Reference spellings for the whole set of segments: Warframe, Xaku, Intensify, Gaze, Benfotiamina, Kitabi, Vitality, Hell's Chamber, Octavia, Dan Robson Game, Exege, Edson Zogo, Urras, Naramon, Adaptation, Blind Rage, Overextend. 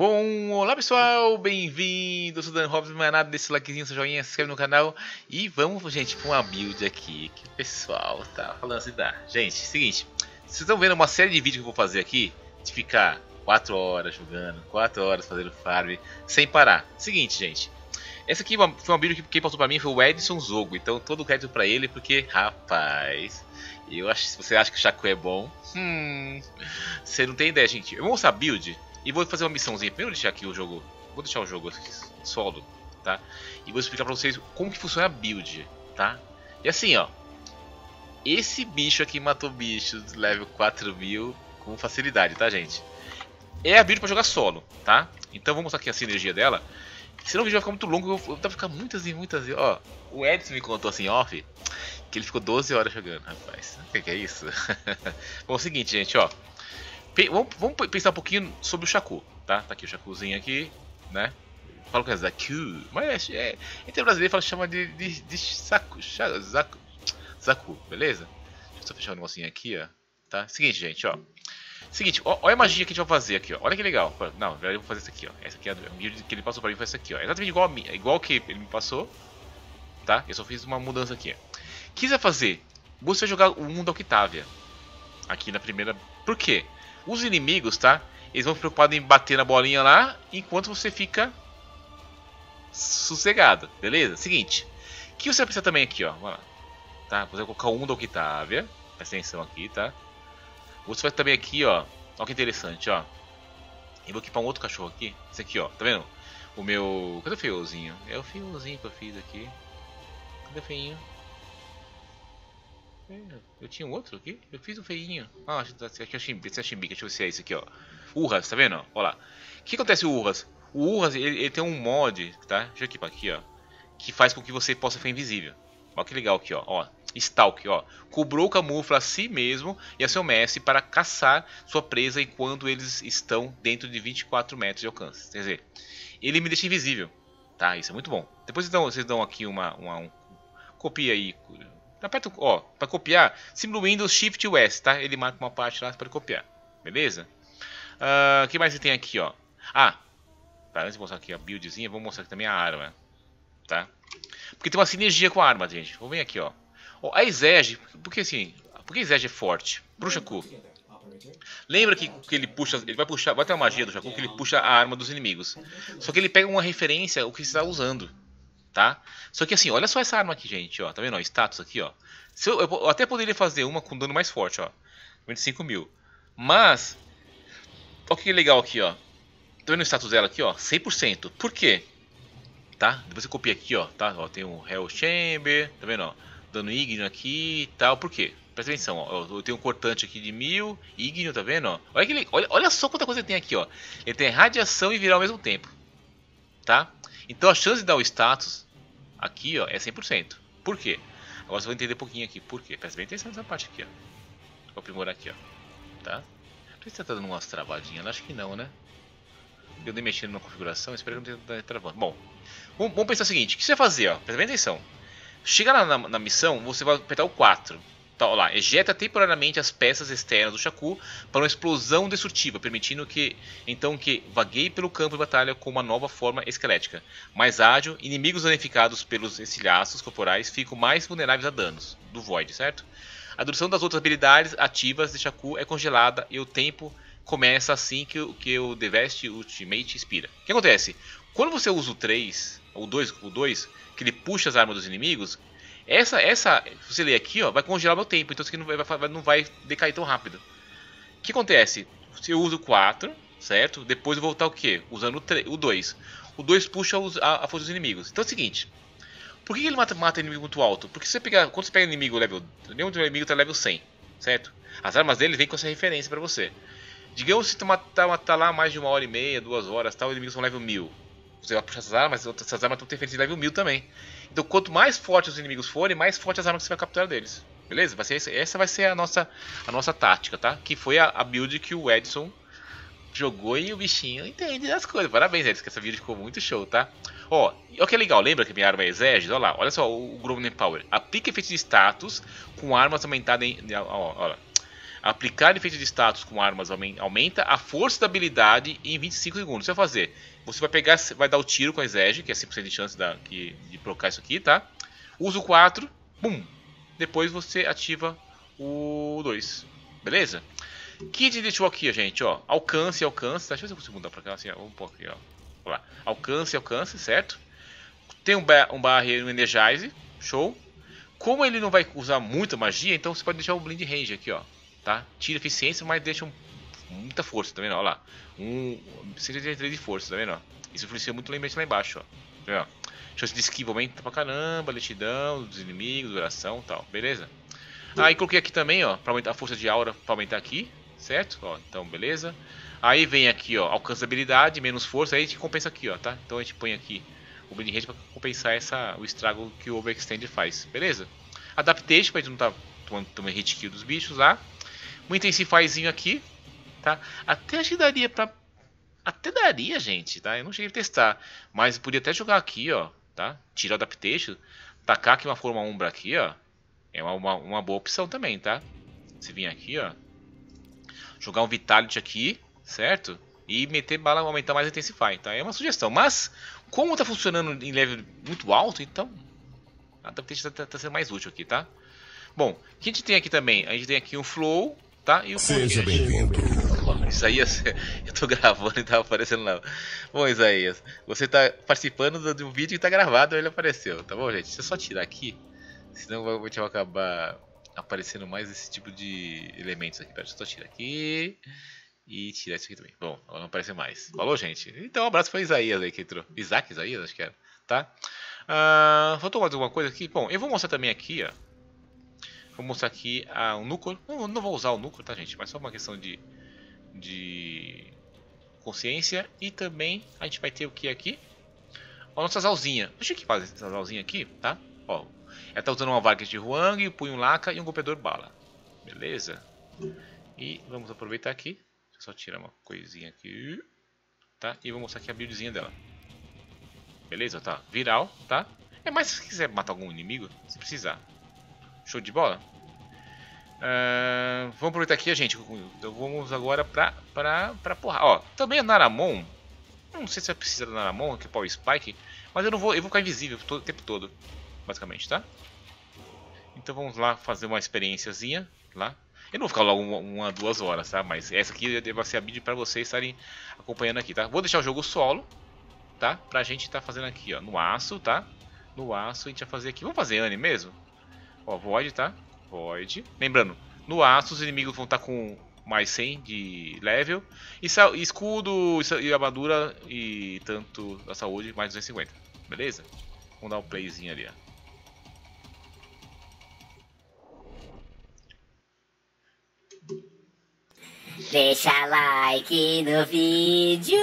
Bom, olá pessoal, bem-vindos, sou Dan Robson, não é nada desse likezinho, seu joinha, se inscreve no canal. E vamos, gente, com uma build aqui, que o pessoal tá falando assim, tá? Gente, seguinte, vocês estão vendo uma série de vídeos que eu vou fazer aqui, de ficar 4 horas jogando, 4 horas fazendo farm, sem parar. Seguinte, gente, essa aqui foi uma build que quem passou pra mim foi o Edson Zogo, então todo o crédito pra ele, porque, rapaz, eu acho, se você acha que o Xaku é bom, você não tem ideia, gente. Eu vou mostrar a build. E vou fazer uma missãozinha. Primeiro deixar aqui o jogo. Vou deixar o jogo aqui, solo, tá? E vou explicar pra vocês como que funciona a build, tá? E assim, ó. Esse bicho aqui matou bichos level 4000 com facilidade, tá, gente? É a build pra jogar solo, tá? Então vou mostrar aqui a sinergia dela. Senão o vídeo vai ficar muito longo, eu vou ficar muitas e... Ó, o Edson me contou assim, off, que ele ficou 12 horas jogando, rapaz. O que é isso? Bom, é o seguinte, gente, ó. Vamos pensar um pouquinho sobre o Xaku, tá? Tá aqui o Xakuzinho aqui, né? Fala com a Xaku, mas entre brasileiro fala, chama de Xaku, beleza? Deixa eu só fechar um negocinho aqui, ó. Tá? Seguinte, gente, ó. Seguinte, ó, olha a magia que a gente vai fazer aqui, ó. Olha que legal. Não, na verdade eu vou fazer isso aqui, ó. Essa aqui é o vídeo que ele passou pra mim, foi essa aqui, ó. Exatamente igual a minha, igual que ele me passou, tá? Eu só fiz uma mudança aqui, ó. O que você vai fazer? Você vai jogar o 1 da Octavia. Aqui na primeira... Por quê? Os inimigos, tá? Eles vão se preocupar em bater na bolinha lá, enquanto você fica sossegado, beleza? Seguinte, o que você precisa também aqui, ó, vai lá, tá? Você vai colocar um da Octavia, presta atenção aqui, tá? Você vai também aqui, ó, olha que interessante, ó. Eu vou equipar um outro cachorro aqui, esse aqui, ó, tá vendo? O meu... Cadê o feiozinho? É o feiozinho que eu fiz aqui. Cadê o feinho? Eu tinha um outro aqui? Eu fiz um feinho. Ah, esse aqui é o Chimbica. Deixa eu ver se é esse aqui, ó. Urras, tá vendo? Olha lá. O que acontece com o Urras? O Urras, ele tem um mod, tá? Deixa eu equipar aqui, ó. Que faz com que você possa ficar invisível. Olha que legal aqui, ó. Ó, Stalk, ó. Cobrou o camufla a si mesmo e a seu mestre para caçar sua presa enquanto eles estão dentro de 24 metros de alcance. Quer dizer, ele me deixa invisível. Tá, isso é muito bom. Depois vocês dão aqui um copia aí... Aperta, ó, para copiar, símbolo Windows Shift e S, tá? Ele marca uma parte lá para copiar, beleza? O que mais que tem aqui, ó? Ah, tá, antes de mostrar aqui a buildzinha, vou mostrar aqui também a arma, tá? Porque tem uma sinergia com a arma, gente. Vou vir aqui, ó. Ó, a Exege, porque assim, porque a Exege é forte? Pro Xaku. Lembra que ele puxa, ele vai puxar, vai ter uma magia do Xaku que ele puxa a arma dos inimigos. Só que ele pega uma referência ao que você está usando. Tá? Só que assim, olha só essa arma aqui, gente, ó, tá vendo? Ó, status aqui, ó. Eu até poderia fazer uma com dano mais forte, ó, 25.000. Mas, olha que legal aqui, ó. Tá vendo o status dela aqui, ó, 100%. Por quê? Tá? Depois você copia aqui, ó, tá? Ó, tem um Hell's Chamber, tá vendo, ó? Dano ígneo aqui e tal, por quê? Presta atenção, ó, eu tenho um cortante aqui de 1000, ígneo, tá vendo, ó? Olha, olha só quanta coisa ele tem aqui, ó. Ele tem radiação e viral ao mesmo tempo, tá? Então a chance de dar o status aqui, ó, é 100%. Por quê? Agora você vai entender um pouquinho aqui por quê. Presta bem atenção nessa parte aqui, ó. Vou aprimorar aqui, ó. Tá? Não sei se tá dando umas travadinhas, acho que não, né? Eu dei mexendo na configuração, espero que não tenha travando. Bom, vamos pensar o seguinte, o que você vai fazer, ó? Presta bem atenção. Chega lá na missão, você vai apertar o 4. Tá, ó lá, ejeta temporariamente as peças externas do Xaku para uma explosão destrutiva, permitindo que, então, que vagueie pelo campo de batalha com uma nova forma esquelética. Mais ágil, inimigos danificados pelos estilhaços corporais ficam mais vulneráveis a danos do Void, certo? A duração das outras habilidades ativas de Xaku é congelada e o tempo começa assim que o Devast Ultimate expira. O que acontece? Quando você usa o 3, ou o 2, que ele puxa as armas dos inimigos, se você ler aqui, ó, vai congelar o meu tempo, então isso aqui não vai decair tão rápido. O que acontece? Se eu uso o 4, certo? Depois eu vou voltar o quê? Usando o 2. O 2 puxa a força dos inimigos. Então é o seguinte, por que ele mata inimigo muito alto? Porque se você pegar, quando você pega inimigo level... Nenhum inimigo está level 100, certo? As armas dele vêm com essa referência para você. Digamos que se você matar lá mais de 1 hora e meia, 2 horas, tal, os inimigos são level 1000. Você vai puxar essas armas estão referência de level 1000 também. Então quanto mais fortes os inimigos forem, mais fortes as armas que você vai capturar deles. Beleza? Essa vai ser a nossa tática, tá? Que foi a build que o Edson jogou e o bichinho entende das coisas. Parabéns, Edson, que essa build ficou muito show, tá? Ó, olha que legal, lembra que minha arma é Exégis? Olha lá, olha só o Growing Power. Aplica efeito de status com armas aumentadas em... Ó, olha lá. Aplicar efeito de status com armas aumenta a força da habilidade em 25 segundos. Você vai fazer. Você vai pegar, vai dar o tiro com a Exege, que é 5% de chance de procar isso aqui, tá? Uso 4, bum. Depois você ativa o 2. Beleza? Kit de Chokia, gente, ó. Alcance, alcance. Tá? Deixa eu ver se eu consigo mudar pra cá assim, ó. Vamos pôr aqui, ó. Vamos lá. Alcance, alcance, certo? Tem um barreiro, um Energize. Show. Como ele não vai usar muita magia, então você pode deixar o Blind Rage aqui, ó. Tá? Tira eficiência, mas deixa muita força, tá vendo? Olha lá. 133 de força, tá vendo? Ó? Isso influencia muito lá embaixo, ó. Tá vendo? Chance de esquiva aumenta pra caramba, lentidão dos inimigos, duração e tal, beleza? Aí coloquei aqui também, ó, pra aumentar a força de aura, pra aumentar aqui, certo? Ó, então beleza. Aí vem aqui, ó, alcance da habilidade, menos força, aí a gente compensa aqui, ó, tá? Então a gente põe aqui o Blind Rage pra compensar o estrago que o Overextend faz, beleza? Adaptation, pra gente não tá tomando hit kill dos bichos lá. Um Intensifyzinho aqui, tá? Até acho que daria pra... Até daria, gente, tá? Eu não cheguei a testar, mas podia até jogar aqui, ó, tá? Tirar o Adaptation, tacar aqui uma forma Umbra aqui, ó. É uma boa opção também, tá? Você vir aqui, ó. Jogar um Vitality aqui, certo? E meter bala, aumentar mais Intensify, tá? É uma sugestão, mas como tá funcionando em level muito alto, então a Adaptation tá sendo mais útil aqui, tá? Bom, o que a gente tem aqui também? A gente tem aqui um Flow, tá? E o Seja bem-vindo. Isaías, eu tô gravando e tava aparecendo lá. Bom, Isaías, você tá participando de um vídeo que tá gravado e ele apareceu, tá bom, gente? Deixa eu só tirar aqui. Senão eu vou acabar aparecendo mais esse tipo de elementos aqui. Pera, deixa eu só tirar aqui e tirar isso aqui também. Bom, agora não aparece mais. Falou, gente? Então um abraço para Isaías aí que entrou. Isaac, Isaías, acho que era, tá? Faltou mais alguma coisa aqui? Bom, eu vou mostrar também aqui, ó. Vou mostrar aqui o núcleo. Não vou usar o núcleo, tá, gente? Mas só uma questão de consciência. E também a gente vai ter o que aqui? Ó, nossas alzinhas. Deixa eu aqui fazer essas alzinhas aqui, tá? Ó. Ela tá usando uma Vargas de Huang, um punho laca e um golpeador bala. Beleza? E vamos aproveitar aqui. Deixa eu só tirar uma coisinha aqui. Tá? E vou mostrar aqui a buildzinha dela. Beleza? Tá? Viral, tá? É, mas se quiser matar algum inimigo, se precisar. Show de bola? Vamos aproveitar aqui, gente. Então vamos agora pra porra. Ó, também a Naramon. Não sei se vai precisar da Naramon, que é Power Spike. Mas eu vou ficar invisível o tempo todo. Basicamente, tá? Então vamos lá fazer uma experiênciazinha lá. Eu não vou ficar lá uma, 2 horas, tá? Mas essa aqui vai ser a build para vocês estarem acompanhando aqui, tá? Vou deixar o jogo solo, tá? Pra gente tá fazendo aqui, ó, no aço, tá? No aço a gente vai fazer aqui. Vamos fazer Anne mesmo? Ó, Void, tá? Void. Lembrando, no aço os inimigos vão estar com mais 100 de level. E escudo, e armadura e tanto a saúde, mais 250. Beleza? Vamos dar um playzinho ali, ó. Deixa like no vídeo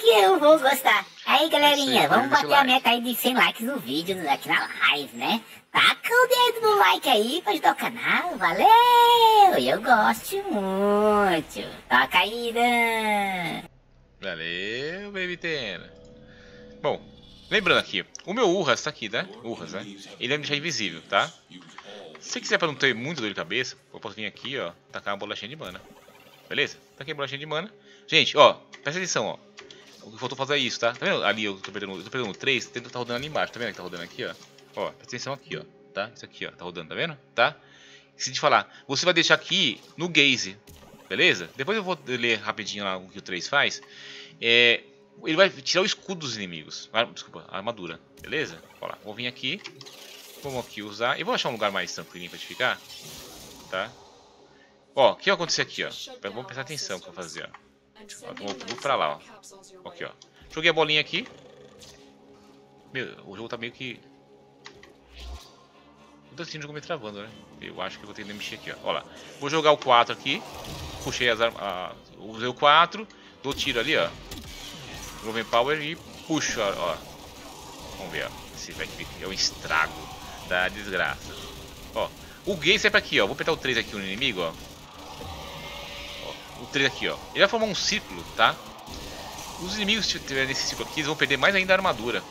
que eu vou gostar. Aí, galerinha, vamos bater a meta aí de 100 likes no vídeo aqui na live, né? Taca o dedo no like aí pra ajudar o canal, valeu! Eu gosto muito. Toca aí, Dan! Valeu, baby Tena. Bom, lembrando aqui, o meu Urras tá aqui, né? Urras, né? Ele vai me deixar invisível, tá? Se quiser pra não ter muito dor de cabeça, eu posso vir aqui, ó, tacar uma bolachinha de mana. Beleza? Taquei a bolachinha de mana. Gente, ó, presta atenção, ó. O que faltou fazer é isso, tá? Tá vendo? Ali eu tô perdendo 3, tenta tá rodando ali embaixo, tá vendo que tá rodando aqui, ó? Ó, presta atenção aqui, ó, tá? Isso aqui, ó, tá rodando, tá vendo? Tá? Esqueci de falar, você vai deixar aqui no Gaze, beleza? Depois eu vou ler rapidinho lá o que o 3 faz. Ele vai tirar o escudo dos inimigos. Desculpa, a armadura, beleza? Ó lá, vou vir aqui. Vamos aqui usar. E vou achar um lugar mais tranquilinho pra gente ficar. Tá? Ó, o que vai acontecer aqui, ó? Vamos prestar atenção que eu vou fazer, ó. Vou pra lá, ó. Aqui, ó. Joguei a bolinha aqui. Meu, o jogo tá meio que... Eu tô sentindo o jogo me travando, né? Eu acho que eu vou ter que mexer aqui, ó. Ó lá. Vou jogar o 4 aqui. Puxei as armas... Usei o 4. Dou tiro ali, ó. Golden Power e puxo, ó. Vamos ver, ó. Esse aqui é um estrago da desgraça. Ó, o Gaze é pra aqui, ó. Vou apertar o 3 aqui no inimigo, ó. Ó, o 3 aqui, ó. Ele vai formar um círculo, tá? Os inimigos que estiverem nesse círculo aqui, eles vão perder mais ainda a armadura.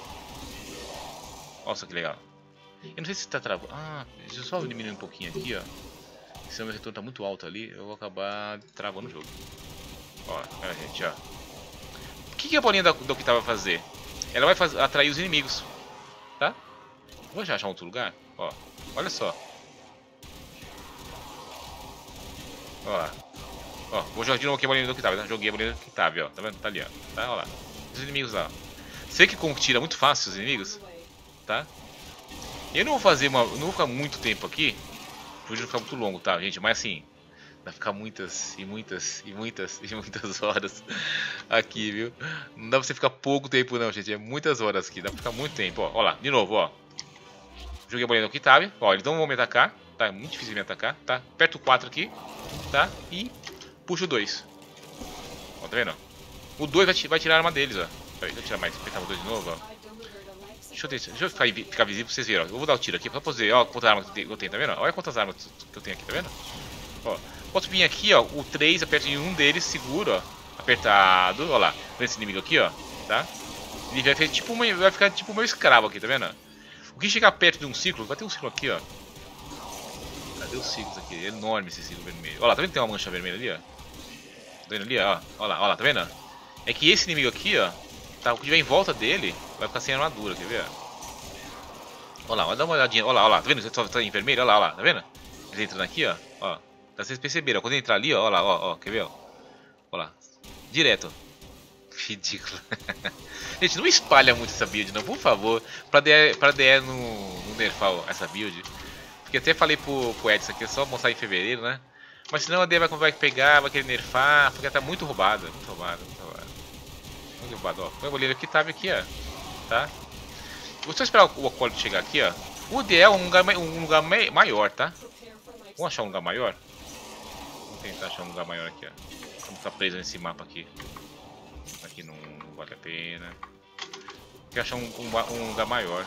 Nossa, que legal. Eu não sei se tá travando. Ah, deixa eu só diminuir um pouquinho aqui, ó. Se o meu retorno tá muito alto ali, eu vou acabar travando o jogo. Ó, olha, gente, ó. O que, que a bolinha da Octavia vai fazer? Ela vai atrair os inimigos, tá? Vou já achar outro lugar, ó. Olha só. Ó, ó, vou jogar de novo aqui a bolinha do Kitabi, tá? Joguei a bolinha do Kitabi, ó, tá vendo? Tá ali, ó, tá, ó lá. Os inimigos lá, sei que tira muito fácil os inimigos, tá? Eu não vou fazer uma, não vou ficar muito tempo aqui, porque não ficar muito longo, tá, gente? Mas assim, vai ficar muitas e muitas e muitas e muitas horas aqui, viu? Não dá pra você ficar pouco tempo não, gente, é muitas horas aqui, dá pra ficar muito tempo, ó, ó lá, de novo, ó. Joguei a bolinha do Kitabi, ó, eles não vão me atacar. Tá, é muito difícil me atacar, tá? Aperto o 4 aqui, tá? E puxo o 2. Ó, tá vendo? O 2 vai tirar a arma deles, ó. Peraí, deixa eu tirar mais, apertar o 2 de novo, ó. Deixa eu ficar visível pra vocês verem, ó. Eu vou dar o tiro aqui pra poder, ó, quantas armas eu tenho, tá vendo? Olha quantas armas que eu tenho aqui, tá vendo? Ó, posso vir aqui, ó, o 3, aperto em um deles, seguro, ó. Apertado, ó lá. Esse inimigo aqui, ó, tá? Ele vai ficar tipo o meu escravo aqui, tá vendo? O que chegar perto de um círculo, vai ter um círculo aqui, ó. Cadê os círculos aqui? É enorme esse círculo vermelho. Olha lá, tá vendo que tem uma mancha vermelha ali, ó? Tá vendo ali, ó? Olha lá, tá vendo? É que esse inimigo aqui, ó, tá, o que tiver em volta dele vai ficar sem armadura, quer ver? Olha lá, dá uma olhadinha. Olha lá, tá vendo? Só tá em vermelho, olha lá, tá vendo? Eles entrando aqui, ó, ó. Vocês perceberam, quando entrar ali, ó, olha lá, ó, quer ver, ó? Olha lá, direto. Ridículo. Gente, não espalha muito essa build, não, por favor. Pra DR não nerfar essa build. Que até falei pro Edson aqui, é só mostrar em fevereiro, né? Mas senão a DE vai pegar, vai querer nerfar, porque ela tá muito roubada, muito roubada, muito roubada. Muito roubada, ó. Põe a bolinha aqui, tava aqui, ó. Tá? Vou só esperar o acólito chegar aqui, ó. O DE é um lugar maior, tá? Vamos achar um lugar maior? Vamos tentar achar um lugar maior aqui, ó. Como tá preso nesse mapa aqui. Aqui não vale a pena. Quer achar um lugar maior.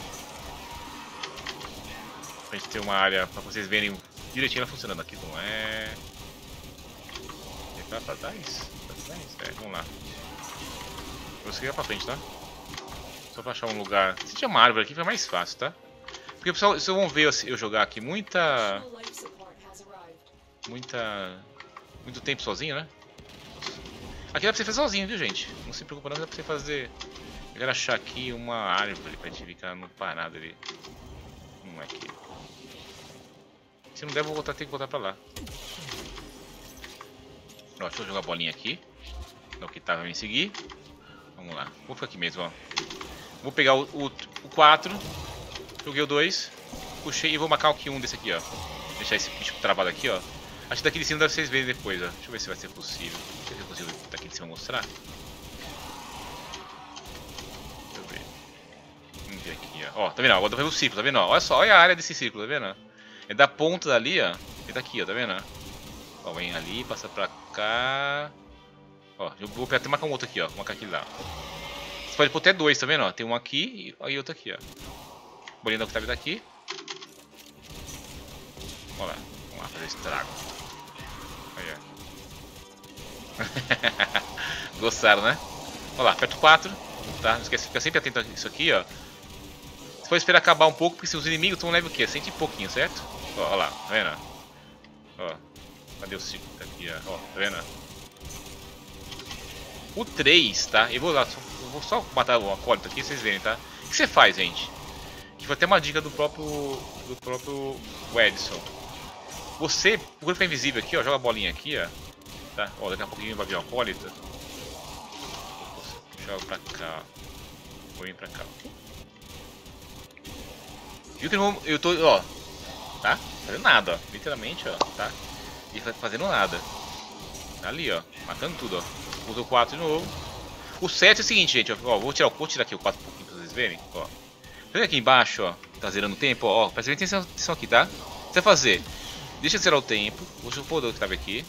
Pra gente ter uma área pra vocês verem direitinho ela funcionando aqui, não é? É pra trás? Pra trás? É, vamos lá. Vou seguir pra frente, tá? Só pra achar um lugar. Se tiver uma árvore aqui, fica mais fácil, tá? Porque pessoal, vocês vão ver eu jogar aqui muito tempo sozinho, né? Aqui dá pra você fazer sozinho, viu, gente? Não se preocupa, não, dá pra você fazer. Eu quero achar aqui uma árvore pra gente ficar no parado ali. Não é aqui. Se não der, vou voltar, tem que voltar pra lá. Ó, deixa eu jogar a bolinha aqui. Não, que tá, vai me seguir. Vamos lá. Vou ficar aqui mesmo, ó. Vou pegar o 4. Joguei o 2. Puxei e vou marcar aqui um desse aqui, ó. Deixar esse bicho travado aqui, ó. Acho que daqui de cima dá pra vocês verem depois, ó. Deixa eu ver se vai ser possível. Será que é possível daqui de cima mostrar? Deixa eu ver. Vamos ver aqui, ó. Ó, tá vendo? Agora dá pra ver o círculo, tá vendo? Ó, olha só, olha a área desse círculo, tá vendo? É da ponta dali, ó. Ele tá aqui, ó, tá vendo? Ó, vem ali, passa pra cá. Ó, eu vou até marcar um outro aqui, ó. Vou marcar aquele lá. Você pode pôr até dois, tá vendo? Ó, tem um aqui e outro aqui, ó. Bolinha da Octavia tá aqui. Ó lá. Vamos lá fazer estrago. Aí, ó. Gostaram, né? Ó lá, aperta o 4. Tá? Não esquece, fica sempre atento a isso aqui, ó. Você pode esperar acabar um pouco, porque se os inimigos estão leve o quê? 100 e pouquinho, certo? Ó, ó lá, tá vendo? Ó, cadê o círculo? Tá aqui, ó. Ó, tá vendo? O 3, tá? Eu vou lá, vou só matar o acólito aqui pra vocês verem, tá? O que você faz, gente? Que foi até uma dica do próprio Edson. Você, procura ficar invisível aqui, ó. Joga a bolinha aqui, ó. Tá? Ó, daqui a pouquinho vai vir o acólito. Joga pra cá, ó. Vou vir pra cá, ó. Viu que eu tô, ó, tá? Fazendo nada, ó. Literalmente, ó, tá? E fazendo nada. Tá ali, ó. Matando tudo, ó. Usa o 4 de novo. O 7 é o seguinte, gente, ó. Ó, vou tirar aqui o 4 um pouquinho pra vocês verem, ó. Tá vendo aqui embaixo, ó? Tá zerando o tempo, ó. Presta bem atenção aqui, tá? O que você vai fazer? Deixa de zerar o tempo. Vou supor o que tava aqui.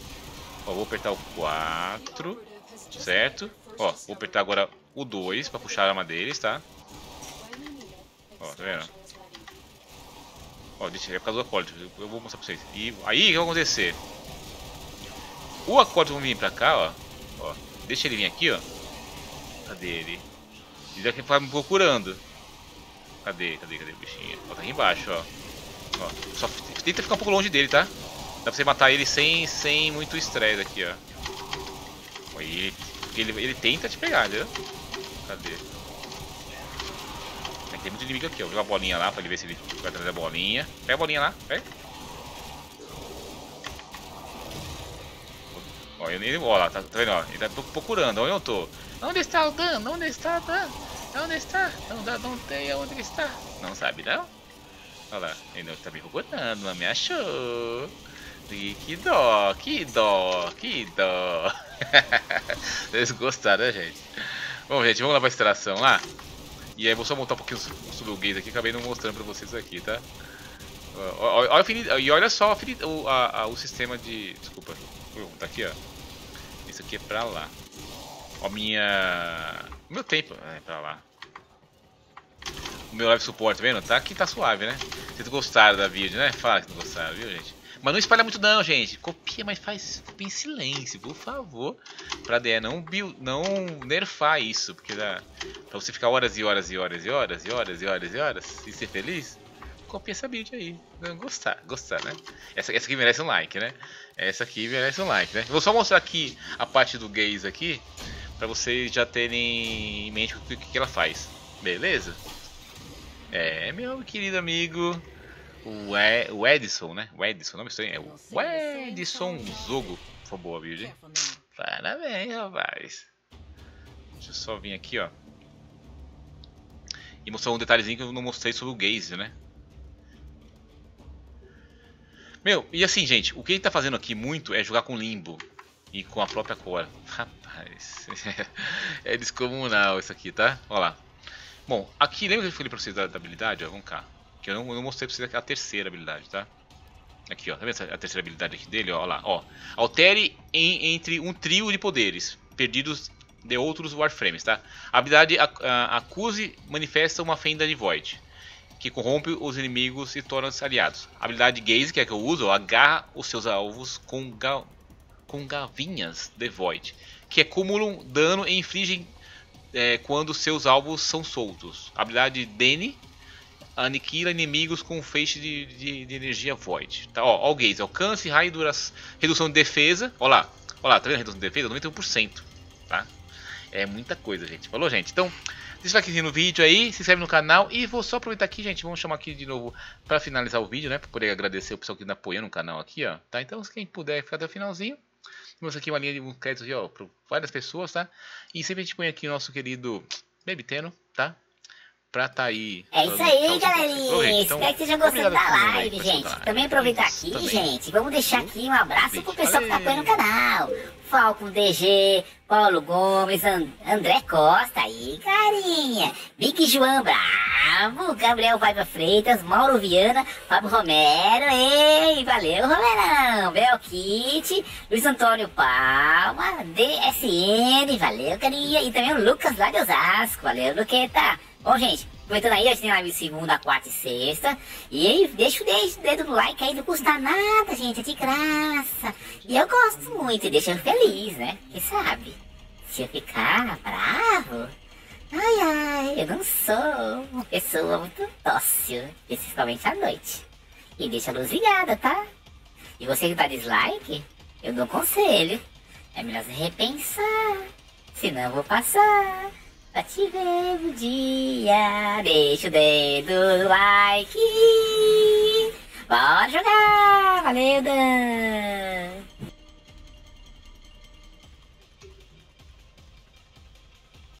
Ó, vou apertar o 4. Certo? Ó, vou apertar agora o 2 pra puxar a arma deles, tá? Ó, tá vendo? Ó, deixa, é por causa do acólito, eu vou mostrar pra vocês. E aí, o que vai acontecer? O acólito vai vir pra cá, ó. Ó, deixa ele vir aqui, ó. Cadê ele? Ele daqui vai me procurando. Cadê o bichinho? Ó, tá aqui embaixo, ó. Ó, só tenta ficar um pouco longe dele, tá? Dá pra você matar ele sem muito estresse aqui, ó. Ele tenta te pegar, né? Cadê? Tem muito inimigo aqui, ó. Viu a bolinha lá, pra ele ver se ele vai trazer a bolinha. Pega a bolinha lá, pega. Ó, ele, ó lá, tá vendo, ó. Ele tá procurando, onde eu tô. Onde está o Dan? Onde está o Dan? Onde está? Não tem onde ele está. Não sabe, não? Olha lá, ele tá me procurando, não me achou. Que dó, que dó, que dó. Vocês gostaram, né, gente? Bom, gente, vamos lá pra extração lá. E aí, vou só montar um pouquinho sobre o Gaze aqui, acabei não mostrando pra vocês aqui, tá? E olha só o sistema de... Desculpa, tá aqui, ó. Isso aqui é pra lá. Ó, o meu tempo é pra lá. O meu live suporte, tá vendo? Tá aqui, tá suave, né? Vocês gostaram da vídeo, né? Fala que não gostaram, viu, gente? Mas não espalha muito não, gente. Copia, mas faz em silêncio, por favor. Pra DE não nerfar isso. Porque dá pra você ficar horas e horas e horas e horas e horas e horas e horas e ser feliz. Copia essa build aí. Gostar, né? Essa aqui merece um like, né? Essa aqui merece um like, né? Eu vou só mostrar aqui a parte do Gaze aqui, pra vocês já terem em mente o que ela faz. Beleza? É, meu querido amigo... O Edson, né? O Edson, nome estranho. É o Edson Zogo. Foi boa a build, hein? Parabéns, rapaz. Deixa eu só vir aqui, ó. E mostrar um detalhezinho que eu não mostrei sobre o Gaze, né? Meu, e assim, gente. O que ele tá fazendo aqui muito é jogar com limbo. E com a própria cor. Rapaz. É descomunal isso aqui, tá? Olha lá. Bom, aqui, lembra que eu falei pra vocês da habilidade? Ó, vamos cá. Que eu não mostrei pra vocês a terceira habilidade, tá? Aqui, ó. Tá vendo a terceira habilidade aqui dele? Ó lá, ó. Altere entre um trio de poderes perdidos de outros Warframes, tá? A habilidade Acuse manifesta uma fenda de Void, que corrompe os inimigos e torna-os aliados. A habilidade Gaze, que é a que eu uso, ó, agarra os seus alvos com gavinhas de Void, que acumulam dano e infligem quando seus alvos são soltos. A habilidade Dene aniquila inimigos com um feixe de energia Void. Tá, ó, o Gaze, alcance, raio, redução de defesa. Ó lá, tá vendo a redução de defesa? 91%, tá? É muita coisa, gente. Falou, gente? Então, deixa o likezinho no vídeo aí, se inscreve no canal. E vou só aproveitar aqui, gente, vamos chamar aqui de novo pra finalizar o vídeo, né? Pra poder agradecer o pessoal que tá apoiando o canal aqui, ó. Tá, então, quem puder ficar até o finalzinho. Vamos aqui uma linha de crédito aqui, ó, pra várias pessoas, tá? E sempre a gente põe aqui o nosso querido Baby Teno, tá? Pra tá aí. É isso aí, galerinha. Então, espero que vocês tenham gostado da live, gente. Também aproveitar aqui, gente. Vamos deixar aqui um abraço pro pessoal que tá apoiando o canal. Falcon DG, Paulo Gomes, André Costa aí, carinha. Big João Bravo, Gabriel Vaiva Freitas, Mauro Viana, Fábio Romero, ei, valeu Romerão, Belkit, Luiz Antônio Palma, DSN, valeu carinha, e também o Lucas lá de Osasco, valeu Luqueta. Bom, gente, aproveitando aí, a gente tem live segunda, quarta e sexta. E aí, deixa o dedo no like aí, não custa nada, gente, é de graça. E eu gosto muito, e deixa eu feliz, né? Quem sabe? Se eu ficar bravo... Ai, ai, eu não sou uma pessoa muito dócil, principalmente à noite. E deixa a luz ligada, tá? E você que dá dislike, eu dou um conselho. É melhor você repensar, senão eu vou passar. Pra te ver no dia, deixa o dedo no like. Bora jogar, valeu Dan!